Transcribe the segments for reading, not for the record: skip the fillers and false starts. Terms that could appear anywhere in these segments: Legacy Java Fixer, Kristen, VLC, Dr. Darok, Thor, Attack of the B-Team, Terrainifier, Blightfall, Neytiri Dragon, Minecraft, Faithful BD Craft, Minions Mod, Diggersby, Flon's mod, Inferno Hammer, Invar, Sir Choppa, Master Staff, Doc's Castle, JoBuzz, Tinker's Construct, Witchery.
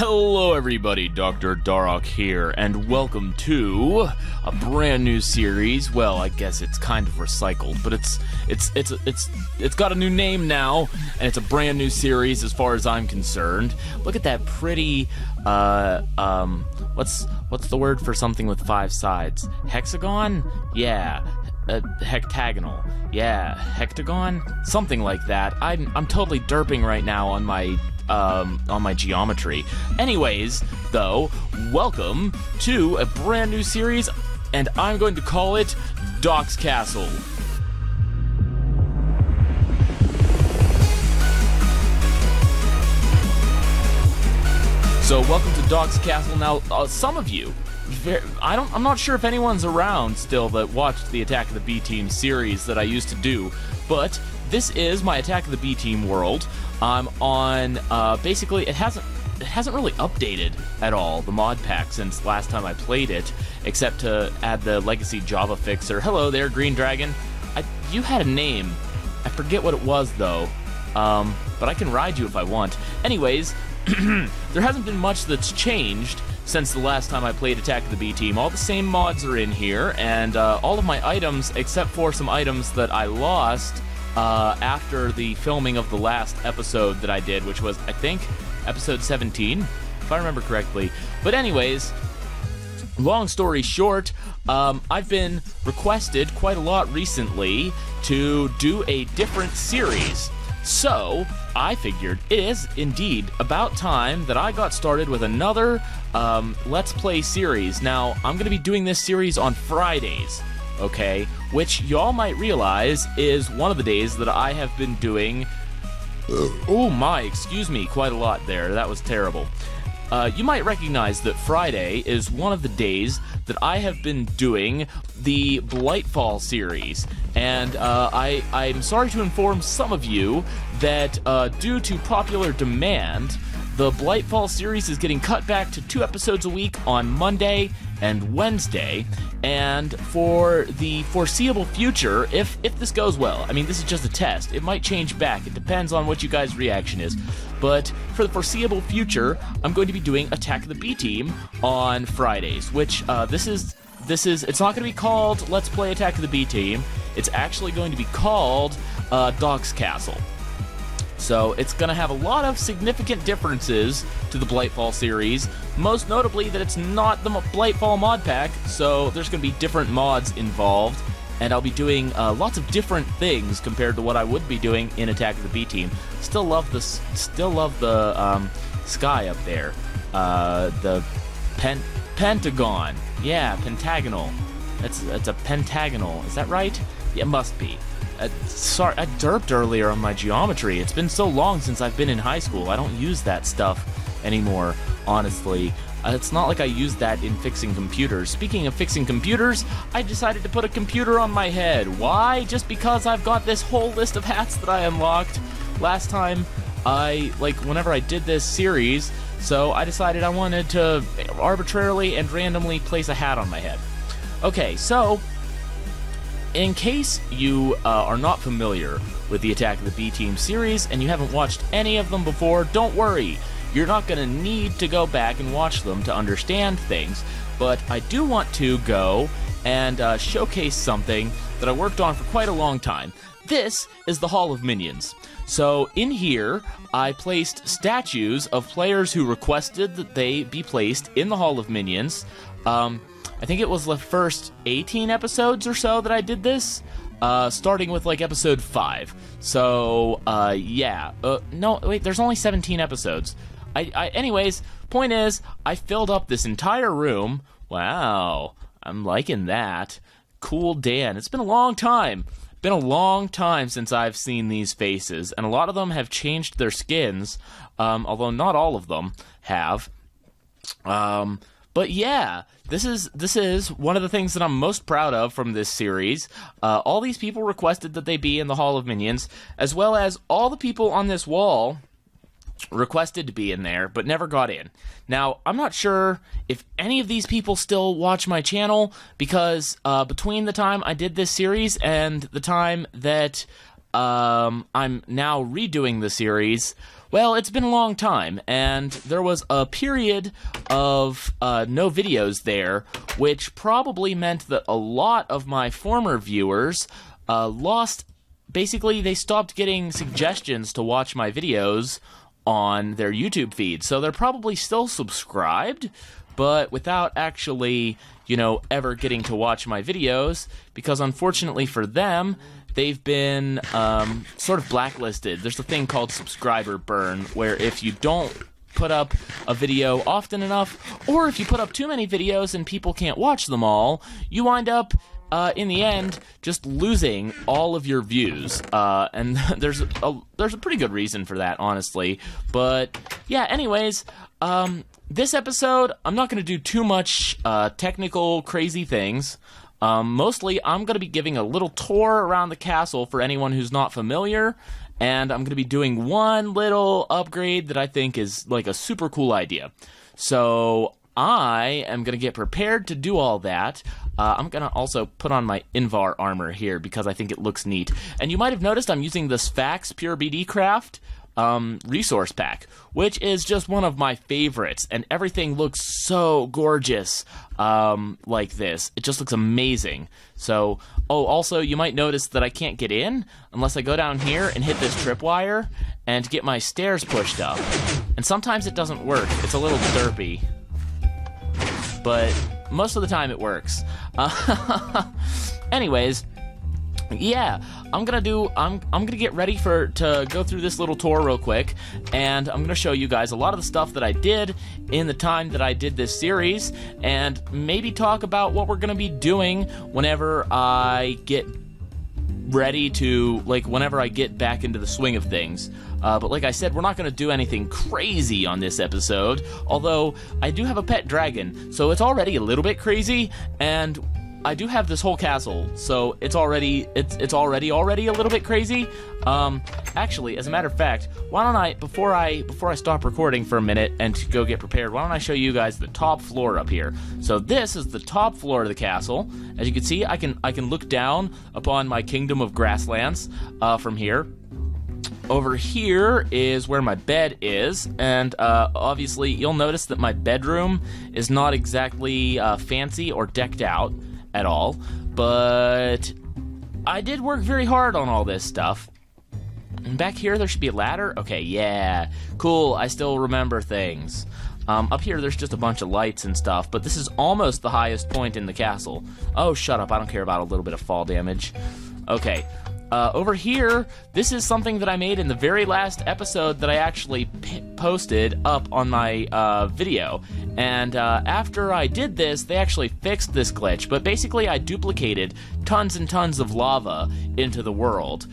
Hello everybody, Dr. Darok here, and welcome to a brand new series. Well, I guess it's kind of recycled, but it's got a new name now, and it's a brand new series as far as I'm concerned. Look at that pretty what's the word for something with five sides? Hexagon? Yeah. Hectagonal. Yeah, hectagon? Something like that. I'm totally derping right now on my geometry. Anyways, though, welcome to a brand new series, and I'm going to call it Doc's Castle. So, welcome to Doc's Castle. Now, some of you, I'm not sure if anyone's around still that watched the Attack of the B-Team series that I used to do, but this is my Attack of the B-Team world. I'm on, basically, it hasn't really updated at all, the mod pack, since last time I played it, except to add the Legacy Java Fixer. Hello there, Green Dragon. You had a name. I forget what it was, though. But I can ride you if I want. Anyways, there hasn't been much that's changed since the last time I played Attack of the B-Team. All the same mods are in here, and all of my items, except for some items that I lost after the filming of the last episode that I did, which was, I think, episode 17, if I remember correctly. But anyways, long story short, I've been requested quite a lot recently to do a different series. So, I figured it is indeed about time that I got started with another Let's Play series. Now, I'm going to be doing this series on Fridays, okay? Which y'all might realize is one of the days that I have been doing... Oh my, excuse me, quite a lot there. That was terrible. You might recognize that Friday is one of the days that I have been doing the Blightfall series. And I'm sorry to inform some of you that due to popular demand, the Blightfall series is getting cut back to 2 episodes a week on Monday and Wednesday. And for the foreseeable future, if this goes well, I mean, this is just a test. It might change back. It depends on what you guys' reaction is. But for the foreseeable future, I'm going to be doing Attack of the B-Team on Fridays, which it's not going to be called Let's Play Attack of the B-Team. It's actually going to be called Doc's Castle. So it's going to have a lot of significant differences to the Blightfall series, most notably that it's not the Blightfall mod pack, so there's going to be different mods involved, and I'll be doing lots of different things compared to what I would be doing in Attack of the B-Team. Still love the sky up there, the pentagon, yeah, pentagonal. It's a pentagonal, is that right? It must be. Sorry, I derped earlier on my geometry. It's been so long since I've been in high school. I don't use that stuff anymore, honestly. It's not like I used that in fixing computers. Speaking of fixing computers, I decided to put a computer on my head. Why? Just because I've got this whole list of hats that I unlocked last time whenever I did this series, so I decided I wanted to arbitrarily and randomly place a hat on my head. Okay, so... in case you are not familiar with the Attack of the B-Team series and you haven't watched any of them before, don't worry. You're not going to need to go back and watch them to understand things, but I do want to go and showcase something that I worked on for quite a long time. This is the Hall of Minions. So in here, I placed statues of players who requested that they be placed in the Hall of Minions. I think it was the first 18 episodes or so that I did this, starting with, like, episode 5. So, yeah. No, wait, there's only 17 episodes. Anyways, point is, I filled up this entire room. Wow, I'm liking that. Cool Dan. It's been a long time. Been a long time since I've seen these faces, and a lot of them have changed their skins, although not all of them have. But yeah, this is one of the things that I'm most proud of from this series. All these people requested that they be in the Hall of Minions, as well as all the people on this wall requested to be in there, but never got in. Now, I'm not sure if any of these people still watch my channel, because between the time I did this series and the time that I'm now redoing the series. Well, it's been a long time, and there was a period of no videos there, which probably meant that a lot of my former viewers lost... Basically, they stopped getting suggestions to watch my videos on their YouTube feed, so they're probably still subscribed, but without actually, you know, ever getting to watch my videos, because unfortunately for them, they've been sort of blacklisted. There's a thing called subscriber burn, where if you don't put up a video often enough, or if you put up too many videos and people can't watch them all, you wind up... in the end, just losing all of your views, and there's a pretty good reason for that, honestly. But yeah, anyways, this episode I'm not going to do too much technical crazy things. Mostly, I'm going to be giving a little tour around the castle for anyone who's not familiar, and I'm going to be doing one little upgrade that I think is like a super cool idea. So. I am going to get prepared to do all that. I'm going to also put on my Invar armor here because I think it looks neat. And you might have noticed I'm using this Faithful BD Craft resource pack, which is just one of my favorites. And everything looks so gorgeous like this. It just looks amazing. So, oh, also you might notice that I can't get in unless I go down here and hit this tripwire and get my stairs pushed up. And sometimes it doesn't work. It's a little derpy. But most of the time it works. Anyways, yeah, I'm gonna get ready to go through this little tour real quick, and I'm gonna show you guys a lot of the stuff that I did in the time that I did this series, and maybe talk about what we're gonna be doing whenever I get ready to, like, whenever I get back into the swing of things. But like I said, we're not going to do anything crazy on this episode, although I do have a pet dragon, so it's already a little bit crazy, and I do have this whole castle, so it's already a little bit crazy. Actually, as a matter of fact, why don't I, before I stop recording for a minute and go get prepared, why don't I show you guys the top floor up here? So this is the top floor of the castle. As you can see, I can look down upon my kingdom of grasslands from here. Over here is where my bed is, and obviously you'll notice that my bedroom is not exactly fancy or decked out at all, but I did work very hard on all this stuff. And back here there should be a ladder. Okay, yeah, cool, I still remember things. Up here there's just a bunch of lights and stuff, but this is almost the highest point in the castle. Oh, shut up, I don't care about a little bit of fall damage. Okay. Over here, this is something that I made in the very last episode that I actually posted up on my video. And after I did this, they actually fixed this glitch. But basically, I duplicated tons and tons of lava into the world,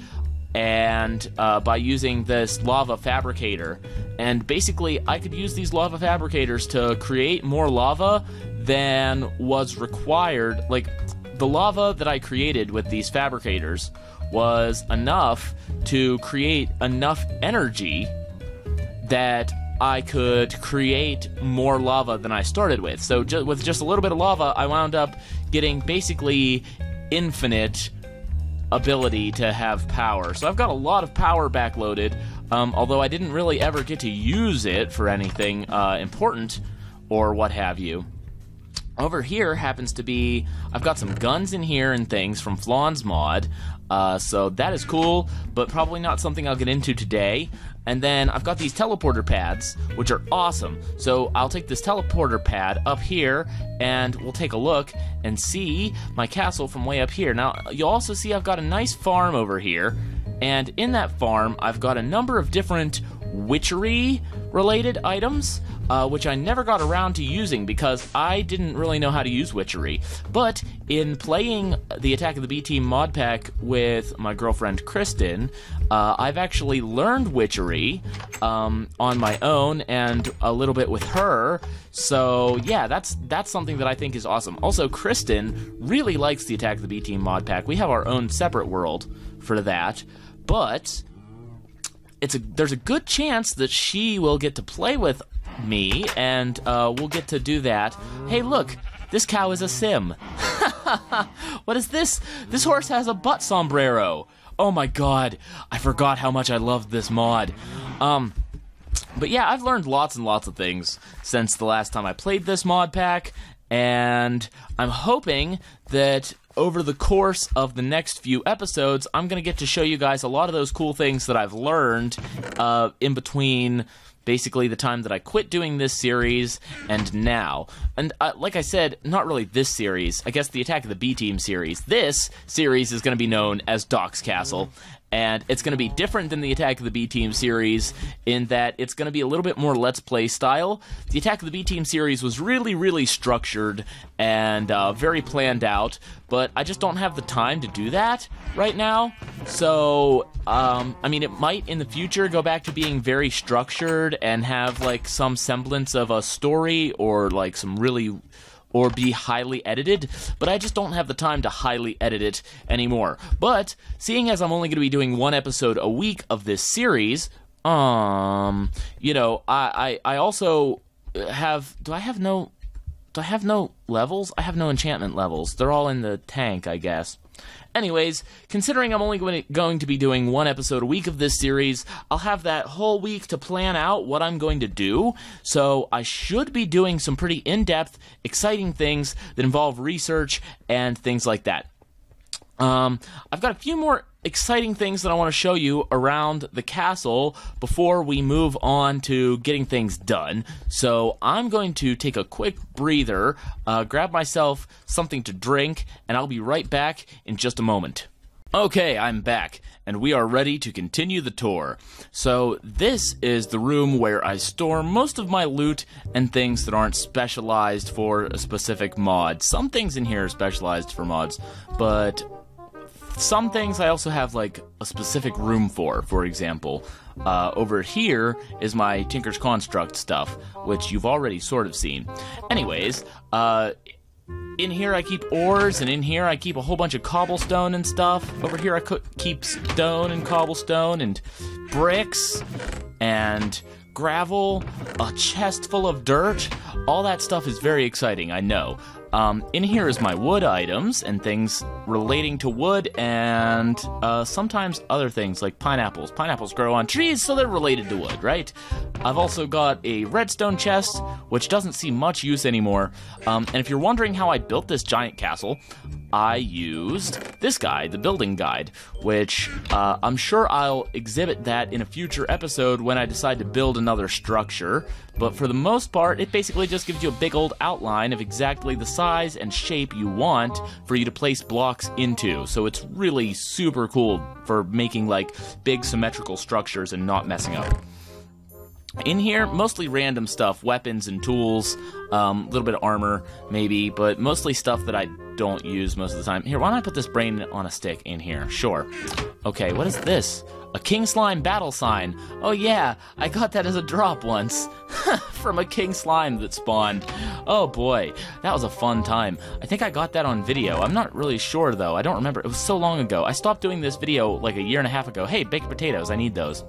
and by using this lava fabricator. And basically, I could use these lava fabricators to create more lava than was required. Like, the lava that I created with these fabricators was enough to create enough energy that I could create more lava than I started with. So with just a little bit of lava, I wound up getting basically infinite ability to have power. So I've got a lot of power backloaded, although I didn't really ever get to use it for anything important or what have you. Over here happens to be, I've got some guns in here and things from Flon's mod, so that is cool, but probably not something I'll get into today. And then I've got these teleporter pads, which are awesome. So I'll take this teleporter pad up here, and we'll take a look and see my castle from way up here. Now, you'll also see I've got a nice farm over here, and in that farm, I've got a number of different Witchery-related items, which I never got around to using because I didn't really know how to use Witchery. But in playing the Attack of the B-Team mod pack with my girlfriend Kristen, I've actually learned Witchery on my own and a little bit with her. So yeah, that's something that I think is awesome. Also, Kristen really likes the Attack of the B-Team mod pack. We have our own separate world for that, but there's a good chance that she will get to play with me, and we'll get to do that. Hey, look, this cow is a sim. What is this? This horse has a butt sombrero. Oh my god, I forgot how much I loved this mod. But yeah, I've learned lots and lots of things since the last time I played this mod pack, and I'm hoping that over the course of the next few episodes, I'm going to get to show you guys a lot of those cool things that I've learned in between basically the time that I quit doing this series and now. And like I said, not really this series, I guess the Attack of the B-Team series. This series is going to be known as Doc's Castle. And it's going to be different than the Attack of the B-Team series in that it's going to be a little bit more Let's Play style. The Attack of the B-Team series was really, really structured and very planned out, but I just don't have the time to do that right now. So, I mean, it might in the future go back to being very structured and have, like, some semblance of a story or, like, some really... or be highly edited, but I just don't have the time to highly edit it anymore. But, seeing as I'm only going to be doing one episode a week of this series, you know, I also have, do I have no levels? I have no enchantment levels. They're all in the tank, I guess. Anyways, considering I'm only going to be doing one episode a week of this series, I'll have that whole week to plan out what I'm going to do, so I should be doing some pretty in-depth, exciting things that involve research and things like that. I've got a few more exciting things that I want to show you around the castle before we move on to getting things done. So I'm going to take a quick breather, grab myself something to drink, and I'll be right back in just a moment. Okay, I'm back, and we are ready to continue the tour. So this is the room where I store most of my loot and things that aren't specialized for a specific mod. Some things in here are specialized for mods, but some things I also have, like, a specific room for example. Over here is my Tinker's Construct stuff, which you've already sort of seen. Anyways, in here I keep ores, and in here I keep a whole bunch of cobblestone and stuff. Over here I keep stone and cobblestone and bricks and gravel, a chest full of dirt. All that stuff is very exciting, I know. In here is my wood items and things relating to wood and sometimes other things like pineapples. Pineapples grow on trees, so they're related to wood, right? I've also got a redstone chest, which doesn't see much use anymore. And if you're wondering how I built this giant castle, I used this guide, the building guide, which I'm sure I'll exhibit that in a future episode when I decide to build another structure. But for the most part, it basically just gives you a big old outline of exactly the size and shape you want for you to place blocks into. So it's really super cool for making, like, big symmetrical structures and not messing up. In here, mostly random stuff, weapons and tools, a little bit of armor, maybe, but mostly stuff that I don't use most of the time. Here, why don't I put this brain on a stick in here? Sure. Okay, what is this? A King Slime battle sign. Oh yeah, I got that as a drop once from a King Slime that spawned. Oh boy, that was a fun time. I think I got that on video. I'm not really sure though. I don't remember. It was so long ago. I stopped doing this video like a year and a half ago. Hey, baked potatoes, I need those.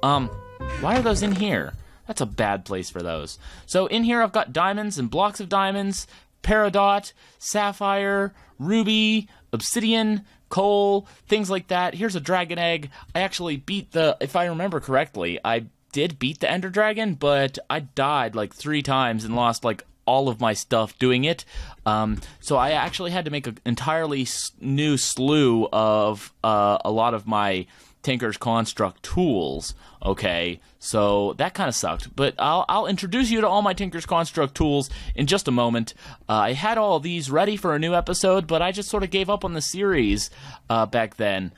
Why are those in here? That's a bad place for those. So in here I've got diamonds and blocks of diamonds, peridot, sapphire, ruby, obsidian, coal, things like that. Here's a dragon egg. I actually beat the, if I remember correctly, I did beat the Ender Dragon, but I died like 3 times and lost like all of my stuff doing it. So I actually had to make an entirely new slew of a lot of my Tinker's Construct tools. Okay, so that kind of sucked, but I'll introduce you to all my Tinker's Construct tools in just a moment. I had all these ready for a new episode, but I just sort of gave up on the series back then.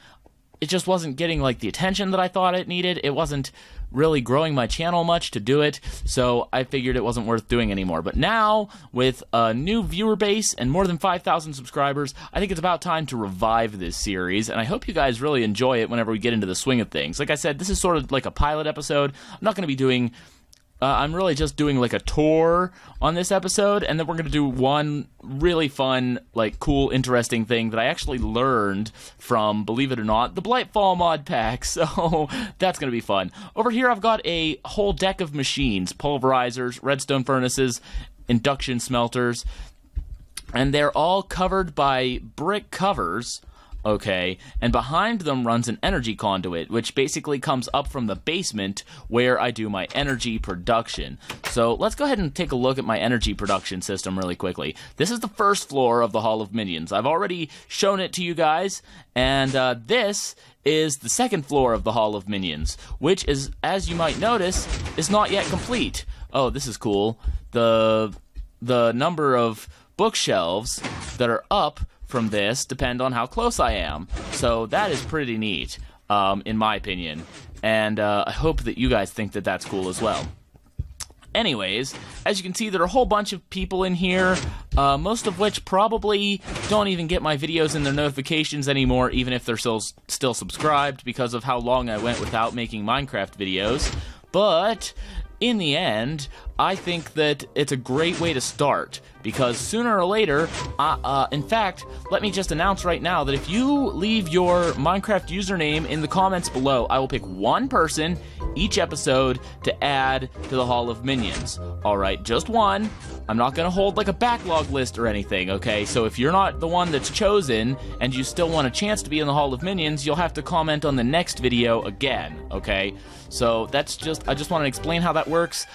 It just wasn't getting, like, the attention that I thought it needed. It wasn't really growing my channel much to do it, so I figured it wasn't worth doing anymore. But now, with a new viewer base and more than 5,000 subscribers, I think it's about time to revive this series, and I hope you guys really enjoy it whenever we get into the swing of things. Like I said, this is sort of like a pilot episode. I'm not going to be doing... I'm really just doing, like, a tour on this episode, and then we're going to do one really fun, like, cool, interesting thing that I actually learned from, believe it or not, the Blightfall mod pack, so that's going to be fun. Over here I've got a whole deck of machines, pulverizers, redstone furnaces, induction smelters, and they're all covered by brick covers. Okay, and behind them runs an energy conduit, which basically comes up from the basement where I do my energy production. So let's go ahead and take a look at my energy production system really quickly. This is the first floor of the Hall of Minions. I've already shown it to you guys, and this is the second floor of the Hall of Minions, which is, as you might notice, is not yet complete. Oh, this is cool. The number of bookshelves that are up from this depend on how close I am, so that is pretty neat, in my opinion, and I hope that you guys think that that's cool as well. Anyways, as you can see, there are a whole bunch of people in here, most of which probably don't even get my videos in their notifications anymore, even if they're still subscribed, because of how long I went without making Minecraft videos, but in the end, I think that it's a great way to start, because sooner or later, in fact, let me just announce right now that if you leave your Minecraft username in the comments below, I will pick one person each episode to add to the Hall of Minions. Alright, just one. I'm not going to hold like a backlog list or anything, okay? So if you're not the one that's chosen, and you still want a chance to be in the Hall of Minions, you'll have to comment on the next video again, okay? So that's just, I just want to explain how that works.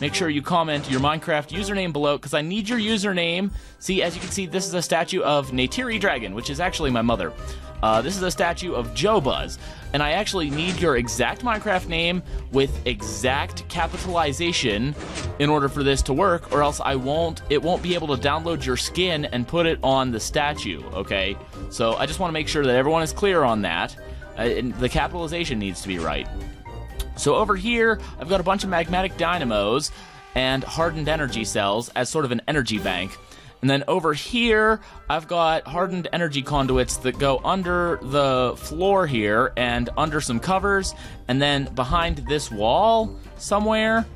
Make sure you comment your Minecraft username below, because I need your username. See, as you can see, this is a statue of Neytiri Dragon, which is actually my mother. This is a statue of JoBuzz, and I actually need your exact Minecraft name with exact capitalization in order for this to work, or else it won't be able to download your skin and put it on the statue, okay? So I just want to make sure that everyone is clear on that. And the capitalization needs to be right. So over here, I've got a bunch of magmatic dynamos and hardened energy cells as sort of an energy bank. And then over here, I've got hardened energy conduits that go under the floor here and under some covers. And then behind this wall somewhere,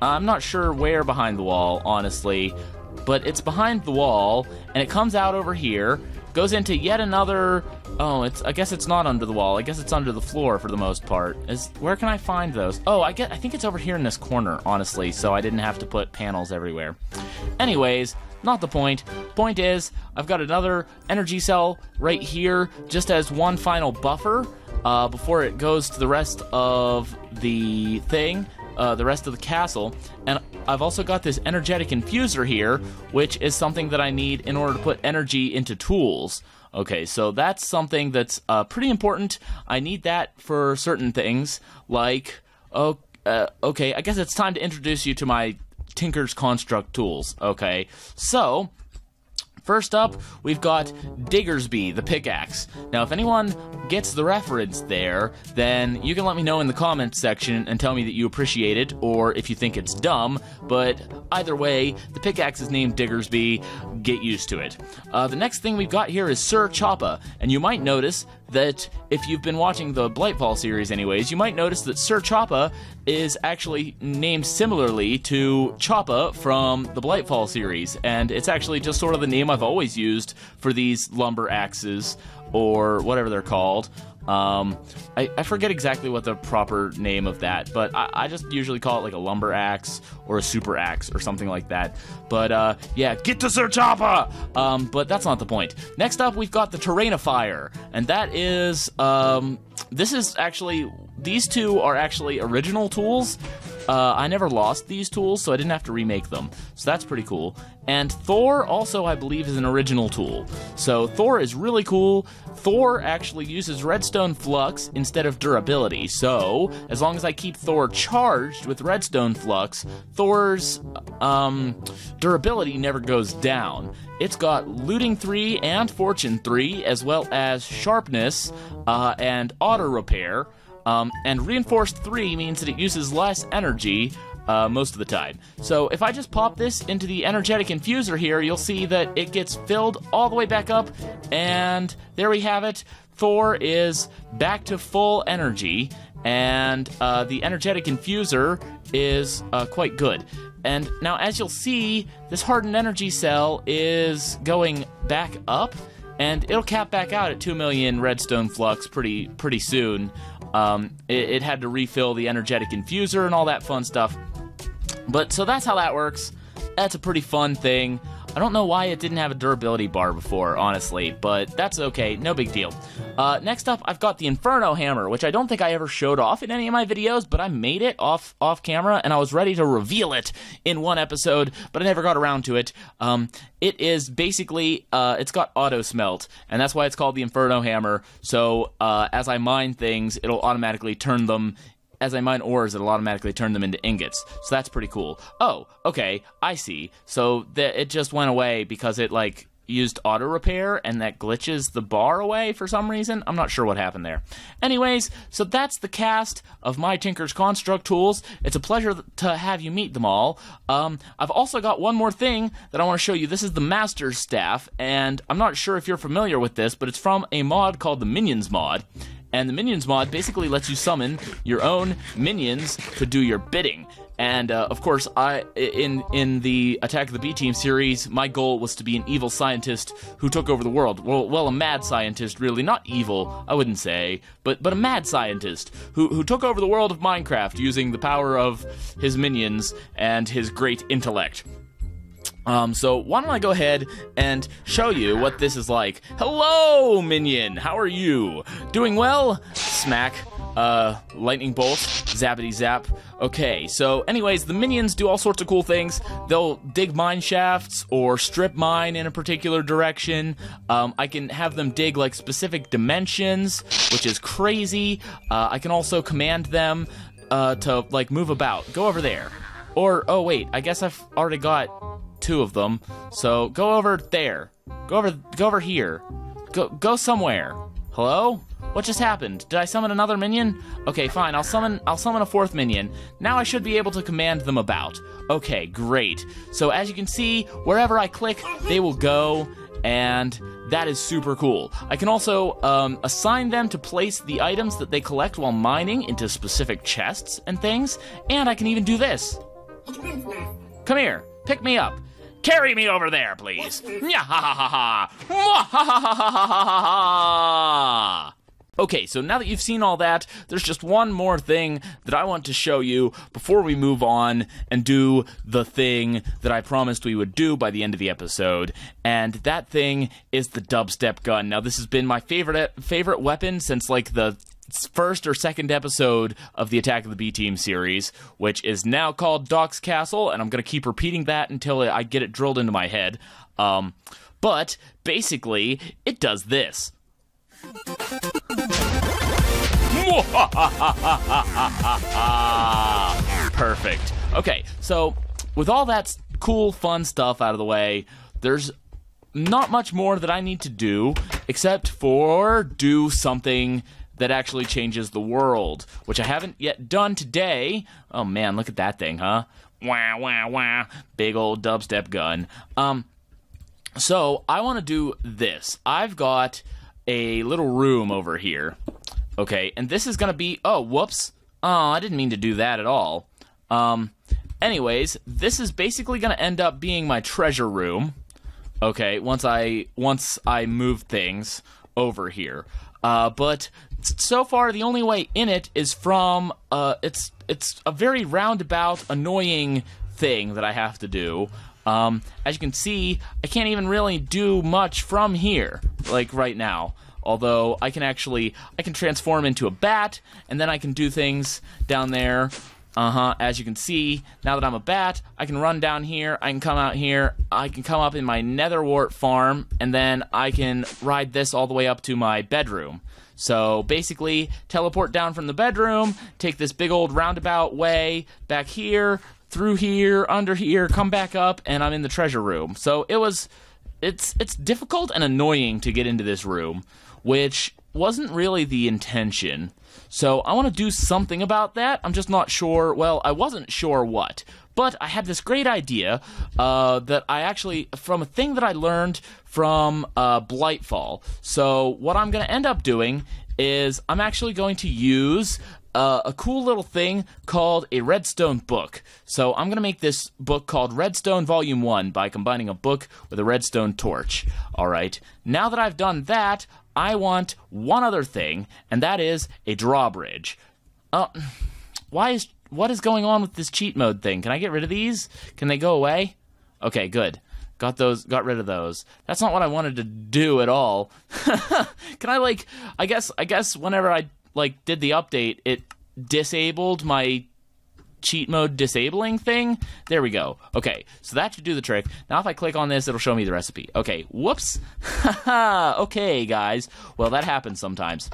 I'm not sure where behind the wall, honestly, but it's behind the wall, and it comes out over here, goes into yet another... Oh, I guess it's not under the wall. I guess it's under the floor for the most part. Where can I find those? Oh, I think it's over here in this corner, honestly, so I didn't have to put panels everywhere. Anyways, not the point. Point is, I've got another energy cell right here just as one final buffer before it goes to the rest of the thing, the rest of the castle. And I've also got this energetic infuser here, which is something that I need in order to put energy into tools. Okay, so that's something that's pretty important. I need that for certain things, like, okay, I guess it's time to introduce you to my Tinker's Construct tools. Okay, so first up, we've got Diggersby, the pickaxe. Now, if anyone gets the reference there, then you can let me know in the comments section and tell me that you appreciate it, or if you think it's dumb, but either way, the pickaxe is named Diggersby. Get used to it. The next thing we've got here is Sir Choppa, and you might notice that if you've been watching the Blightfall series anyways, you might notice that Sir Choppa is actually named similarly to Choppa from the Blightfall series, and it's actually just sort of the name I've always used for these lumber axes, or whatever they're called. I forget exactly what the proper name of that, but I just usually call it like a lumber axe or a super axe or something like that. But yeah, get to Sir Choppa! But that's not the point. Next up, we've got the Terrainifier, and that is, this is actually, these two are actually original tools. I never lost these tools, so I didn't have to remake them. So that's pretty cool. And Thor also, I believe, is an original tool. So Thor is really cool. Thor actually uses redstone flux instead of durability. So as long as I keep Thor charged with redstone flux, Thor's durability never goes down. It's got looting 3 and fortune 3, as well as sharpness and auto repair. And reinforced 3 means that it uses less energy most of the time. So if I just pop this into the energetic infuser here, you'll see that it gets filled all the way back up, and there we have it. Thor is back to full energy, and the energetic infuser is quite good. And now, as you'll see, this hardened energy cell is going back up, and it'll cap back out at 2 million redstone flux pretty soon. It had to refill the energetic infuser and all that fun stuff. But so that's how that works. That's a pretty fun thing. I don't know why it didn't have a durability bar before, honestly, but that's okay, no big deal. Next up, I've got the Inferno Hammer, which I don't think I ever showed off in any of my videos, but I made it off camera, and I was ready to reveal it in one episode, but I never got around to it. It is basically, it's got auto-smelt, and that's why it's called the Inferno Hammer, so as I mine things, it'll automatically turn them. As I mine ores, it'll automatically turn them into ingots. So that's pretty cool. Oh, okay, I see. So it just went away because it, like, used auto repair, and that glitches the bar away for some reason. I'm not sure what happened there. Anyways, so that's the cast of my Tinker's Construct tools. It's a pleasure to have you meet them all. I've also got one more thing that I want to show you. This is the Master Staff, and I'm not sure if you're familiar with this, but it's from a mod called the Minions Mod. And the Minions mod basically lets you summon your own minions to do your bidding. And, of course, in the Attack of the B-Team series, my goal was to be an evil scientist who took over the world. Well, a mad scientist, really. Not evil, I wouldn't say, but a mad scientist who took over the world of Minecraft using the power of his minions and his great intellect. So why don't I go ahead and show you what this is like. Hello, minion! How are you? Doing well? Smack. Lightning bolt. Zappity zap. Okay, so anyways, the minions do all sorts of cool things. They'll dig mine shafts or strip mine in a particular direction. I can have them dig, like, specific dimensions, which is crazy. I can also command them to, like, move about. Go over there. Or, oh wait, I guess I've already got two of them, so go over there, go over here, go somewhere. Hello? What just happened? Did I summon another minion? Okay, fine, I'll summon a fourth minion. Now I should be able to command them about. Okay, great. So as you can see, wherever I click, they will go, and that is super cool. I can also assign them to place the items that they collect while mining into specific chests and things, and I can even do this. Come here, pick me up. Carry me over there, please. Okay, so now that you've seen all that, there's just one more thing that I want to show you before we move on and do the thing that I promised we would do by the end of the episode, and that thing is the dubstep gun. Now, this has been my favorite weapon since, like, the first or second episode of the Attack of the B-Team series, which is now called Doc's Castle, and I'm going to keep repeating that until I get it drilled into my head. But basically, it does this. Perfect. Okay, so with all that cool, fun stuff out of the way, there's not much more that I need to do except for do something that actually changes the world, which I haven't yet done today. Oh man, look at that thing, huh? Wah, wah, wah. Big old dubstep gun. So I want to do this. I've got a little room over here. Okay, and this is going to be, oh, whoops. Oh, I didn't mean to do that at all. Anyways, this is basically going to end up being my treasure room. Okay, once I move things over here. But so far, the only way in it is from, it's a very roundabout, annoying thing that I have to do. As you can see, I can't even really do much from here, like right now. Although, I can transform into a bat, and then I can do things down there. As you can see, now that I'm a bat, I can run down here, I can come out here, I can come up in my netherwart farm, and then I can ride this all the way up to my bedroom. So basically, teleport down from the bedroom, take this big old roundabout way back here, through here, under here, come back up, and I'm in the treasure room. So it's difficult and annoying to get into this room, which wasn't really the intention. So I want to do something about that. I'm just not sure. Well, I wasn't sure what, but I had this great idea that I actually, from a thing that I learned from Blightfall. So what I'm going to end up doing is I'm actually going to use a cool little thing called a redstone book. So I'm going to make this book called Redstone Volume 1 by combining a book with a redstone torch. All right. Now that I've done that, I want one other thing, and that is a drawbridge. What is going on with this cheat mode thing? Can I get rid of these? Can they go away? Okay, good. Got rid of those. That's not what I wanted to do at all. Can I, like, I guess whenever I, like, did the update, it disabled my cheat mode disabling thing. There we go. Okay, so that should do the trick. Now if I click on this, it'll show me the recipe. Okay, whoops. Okay, guys. Well, that happens sometimes.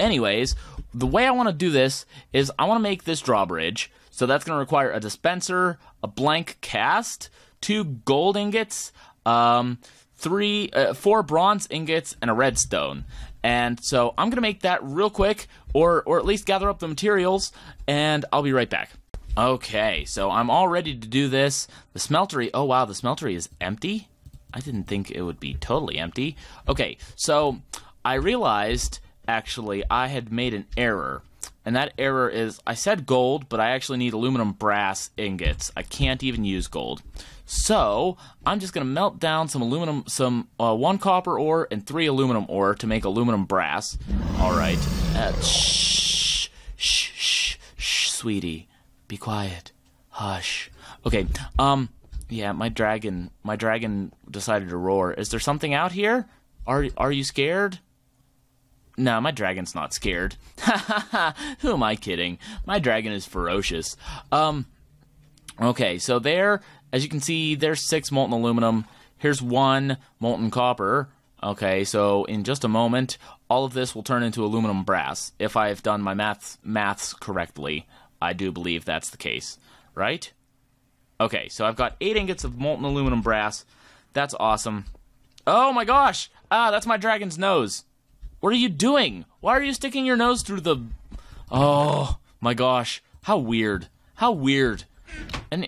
Anyways, the way I want to do this is I want to make this drawbridge. So that's going to require a dispenser, a blank cast, 2 gold ingots, 4 bronze ingots, and a redstone. And so I'm going to make that real quick, or at least gather up the materials, and I'll be right back. Okay, so I'm all ready to do this. The smeltery, oh wow, the smeltery is empty? I didn't think it would be totally empty. Okay, so I realized, actually, I had made an error. And that error is, I said gold, but I actually need aluminum brass ingots. I can't even use gold. So I'm just going to melt down some aluminum, 1 copper ore and 3 aluminum ore to make aluminum brass. All right. Shh, shh, shh, shh, sweetie, be quiet, hush. Okay. Yeah, my dragon decided to roar. Is there something out here? Are you scared? No, my dragon's not scared. Who am I kidding? My dragon is ferocious. Okay, so there, as you can see, there's 6 molten aluminum. Here's 1 molten copper. Okay, so in just a moment, all of this will turn into aluminum brass. If I've done my maths correctly, I do believe that's the case, right? Okay, so I've got 8 ingots of molten aluminum brass. That's awesome. Oh my gosh! Ah, that's my dragon's nose. What are you doing? Why are you sticking your nose through the... Oh, my gosh. How weird. How weird. And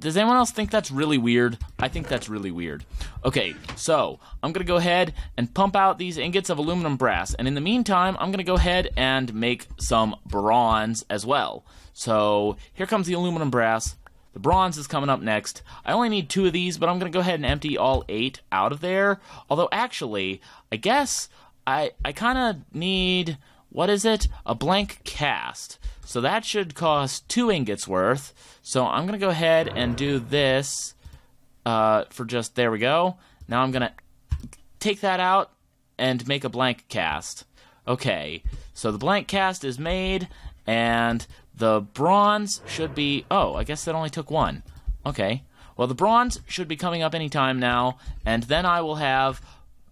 does anyone else think that's really weird? I think that's really weird. Okay, so I'm going to go ahead and pump out these ingots of aluminum brass. And in the meantime, I'm going to go ahead and make some bronze as well. So here comes the aluminum brass. The bronze is coming up next. I only need 2 of these, but I'm going to go ahead and empty all 8 out of there. Although, actually, I guess... I kind of need, what is it? A blank cast. So that should cost 2 ingots worth. So I'm going to go ahead and do this for just, there we go. Now I'm going to take that out and make a blank cast. Okay, so the blank cast is made, and the bronze should be, oh, I guess that only took 1. Okay, well, the bronze should be coming up anytime now, and then I will have...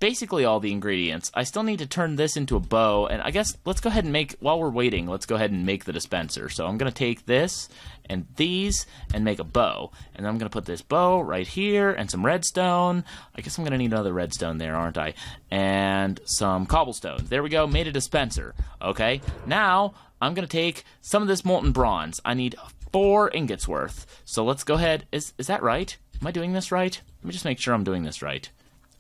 basically all the ingredients. I still need to turn this into a bow, and I guess let's go ahead and make, while we're waiting, let's go ahead and make the dispenser. So I'm going to take this and these and make a bow, and I'm going to put this bow right here and some redstone. I guess I'm going to need another redstone there, aren't I? And some cobblestone. There we go, made a dispenser. Okay, now I'm going to take some of this molten bronze. I need 4 ingots worth. So let's go ahead, is that right? Am I doing this right? Let me just make sure I'm doing this right.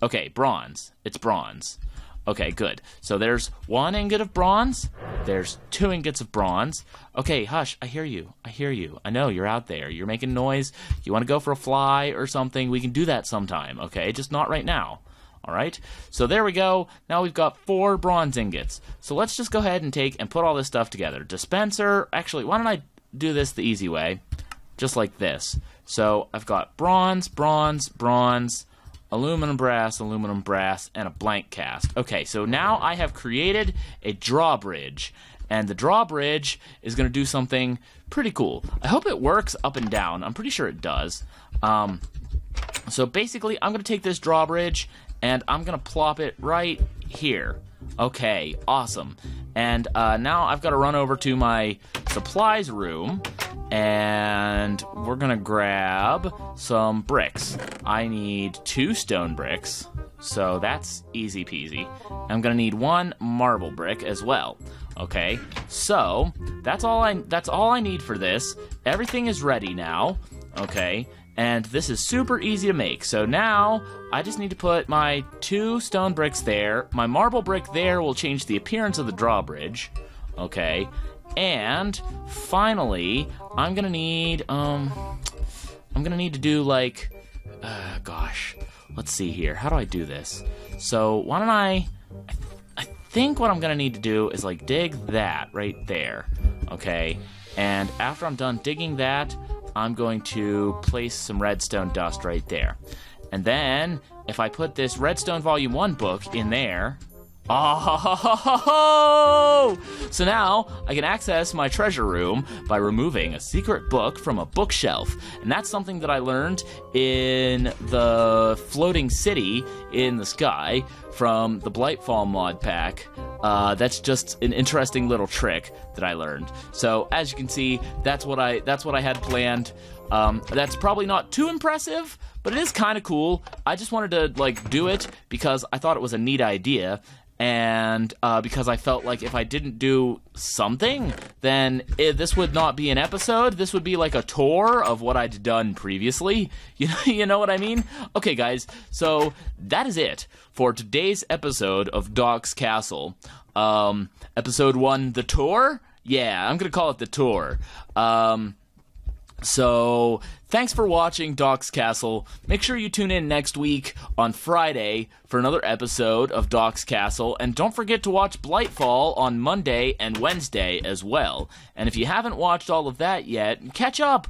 Okay, bronze. It's bronze. Okay, good. So there's 1 ingot of bronze. There's 2 ingots of bronze. Okay, hush. I hear you. I hear you. I know you're out there. You're making noise. You want to go for a fly or something? We can do that sometime, okay? Just not right now. All right? So there we go. Now we've got 4 bronze ingots. So let's just go ahead and take and put all this stuff together. Dispenser. Actually, why don't I do this the easy way? Just like this. So I've got bronze, bronze, bronze, aluminum brass, and a blank cast. Okay, so now I have created a drawbridge, and the drawbridge is going to do something pretty cool. I hope it works up and down. I'm pretty sure it does. So basically, I'm going to take this drawbridge, and I'm going to plop it right here. Okay, awesome. And now I've got to run over to my supplies room, and we're gonna grab some bricks. I need 2 stone bricks, so that's easy peasy. I'm gonna need 1 marble brick as well. Okay, so that's all I need for this. Everything is ready now. Okay, and this is super easy to make. So now I just need to put my 2 stone bricks there. My marble brick there will change the appearance of the drawbridge. Okay, and finally I'm gonna need to do like gosh, let's see here, how do I do this? So why don't I think what I'm gonna need to do is like dig that right there. Okay, and after I'm done digging that, I'm going to place some redstone dust right there. And then, if I put this Redstone Volume 1 book in there... Oh! So now, I can access my treasure room by removing a secret book from a bookshelf. And that's something that I learned in the floating city in the sky from the Blightfall mod pack. That's just an interesting little trick that I learned. So, as you can see, that's what I had planned. That's probably not too impressive, but it is kind of cool. I just wanted to, like, do it because I thought it was a neat idea, and because I felt like if I didn't do something, then this would not be an episode. This would be like a tour of what I'd done previously. You know what I mean? Okay, guys, so that is it for today's episode of Doc's Castle. Episode 1, The Tour? Yeah, I'm going to call it The Tour. So, thanks for watching Doc's Castle. Make sure you tune in next week on Friday for another episode of Doc's Castle. And don't forget to watch Blightfall on Monday and Wednesday as well. And if you haven't watched all of that yet, catch up.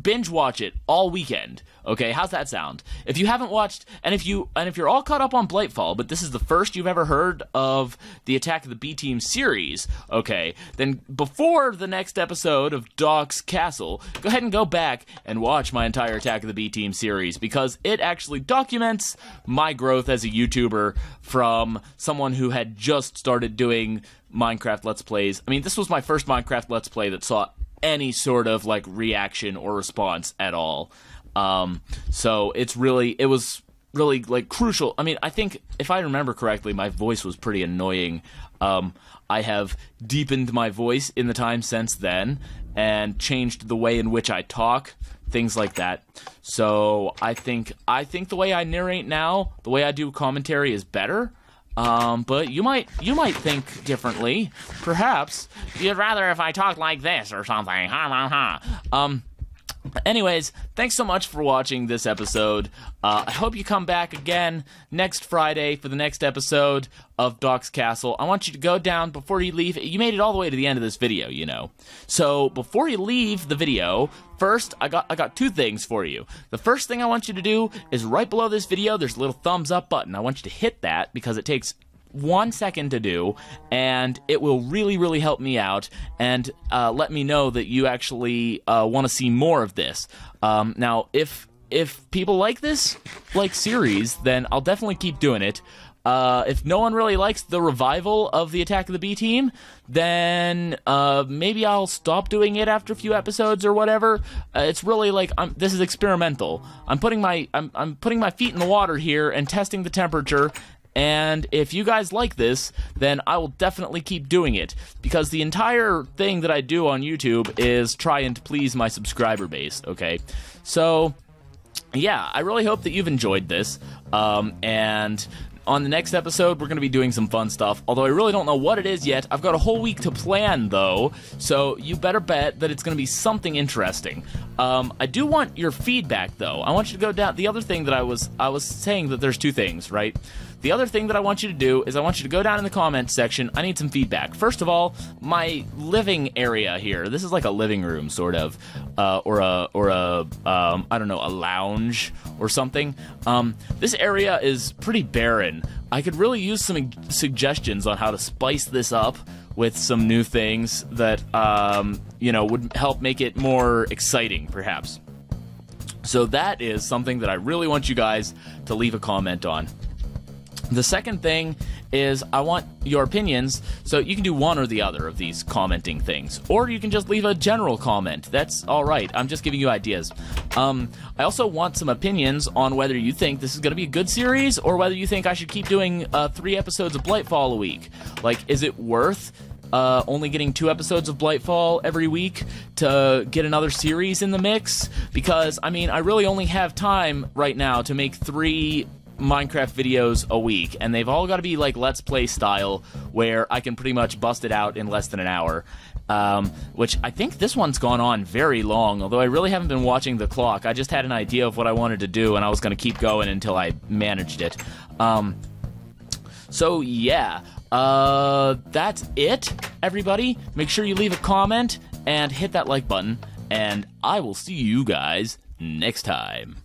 Binge watch it all weekend. Okay, how's that sound? If you haven't watched, and if you're all caught up on Blightfall, but this is the first you've ever heard of the Attack of the B-Team series, okay, then before the next episode of Doc's Castle, go ahead and go back and watch my entire Attack of the B-Team series, because it actually documents my growth as a YouTuber from someone who had just started doing Minecraft Let's Plays. I mean, this was my first Minecraft Let's Play that saw any sort of, like, reaction or response at all. So it was really like crucial. I mean, I think if I remember correctly, my voice was pretty annoying. I have deepened my voice in the time since then and changed the way in which I talk, things like that. So I think the way I narrate now, the way I do commentary is better. But you might think differently. Perhaps you'd rather if I talk like this or something. Anyways, thanks so much for watching this episode. I hope you come back again next Friday for the next episode of Doc's Castle. I want you to go down before you leave. You made it all the way to the end of this video, you know. So before you leave the video, first, I got two things for you. The first thing I want you to do is right below this video, there's a little thumbs up button. I want you to hit that because it takes 1 second to do, and it will really, really help me out and let me know that you actually want to see more of this. Now, if people like this series, then I'll definitely keep doing it. If no one really likes the revival of the Attack of the B-Team, then maybe I'll stop doing it after a few episodes or whatever. It's really like this is experimental. I'm putting my feet in the water here and testing the temperature. And if you guys like this, then I will definitely keep doing it, because the entire thing that I do on YouTube is try and please my subscriber base, okay? So, yeah, I really hope that you've enjoyed this, and on the next episode, we're going to be doing some fun stuff, although I really don't know what it is yet. I've got a whole week to plan, though, so you better bet that it's going to be something interesting. I do want your feedback, though. I want you to go down... The other thing that I was saying that there's two things, right? The other thing that I want you to do is I want you to go down in the comments section. I need some feedback. First of all, my living area here. This is like a living room, sort of, or a I don't know, a lounge or something. This area is pretty barren. I could really use some suggestions on how to spice this up with some new things that, you know, would help make it more exciting, perhaps. So that is something that I really want you guys to leave a comment on. The second thing is I want your opinions, so you can do one or the other of these commenting things, or you can just leave a general comment. That's all right. I'm just giving you ideas. I also want some opinions on whether you think this is going to be a good series or whether you think I should keep doing 3 episodes of Blightfall a week. Like, is it worth only getting 2 episodes of Blightfall every week to get another series in the mix? Because, I mean, I really only have time right now to make 3 Minecraft videos a week, and they've all got to be like Let's Play style, where I can pretty much bust it out in less than an hour, which I think this one's gone on very long, although I really haven't been watching the clock. I just had an idea of what I wanted to do, and I was going to keep going until I managed it. So yeah, that's it, everybody. Make sure you leave a comment and hit that like button. and I will see you guys next time.